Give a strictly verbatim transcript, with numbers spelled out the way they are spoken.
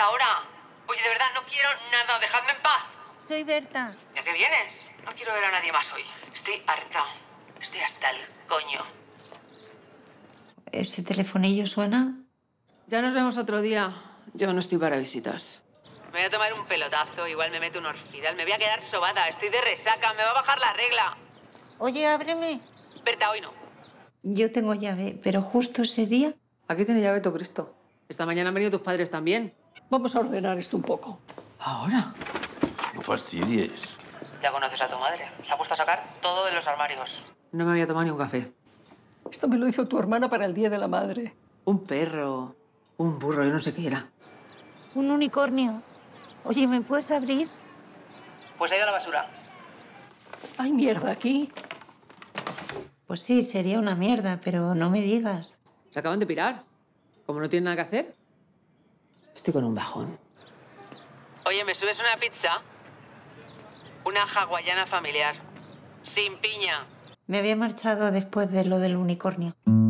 ahora? Oye, de verdad, no quiero nada. Dejadme en paz. Soy Berta. ¿Ya qué vienes? No quiero ver a nadie más hoy. Estoy harta. Estoy hasta el coño. ¿Ese telefonillo suena? Ya nos vemos otro día. Yo no estoy para visitas. Me voy a tomar un pelotazo. Igual me meto un orfidal. Me voy a quedar sobada. Estoy de resaca. Me va a bajar la regla. Oye, ábreme. Berta, hoy no. Yo tengo llave, pero justo ese día... Aquí tiene llave todo Cristo. Esta mañana han venido tus padres también. Vamos a ordenar esto un poco. ¿Ahora? No fastidies. Ya conoces a tu madre. Se ha puesto a sacar todo de los armarios. No me había tomado ni un café. Esto me lo hizo tu hermana para el Día de la Madre. Un perro, un burro, yo no sé qué era. Un unicornio. Oye, ¿me puedes abrir? Pues ha ido a la basura. ¿Hay mierda aquí? Pues sí, sería una mierda, pero no me digas. Se acaban de pirar. Como no tienen nada que hacer. Estoy con un bajón. Oye, ¿me subes una pizza? Una hawaiana familiar. Sin piña. Me había marchado después de lo del unicornio.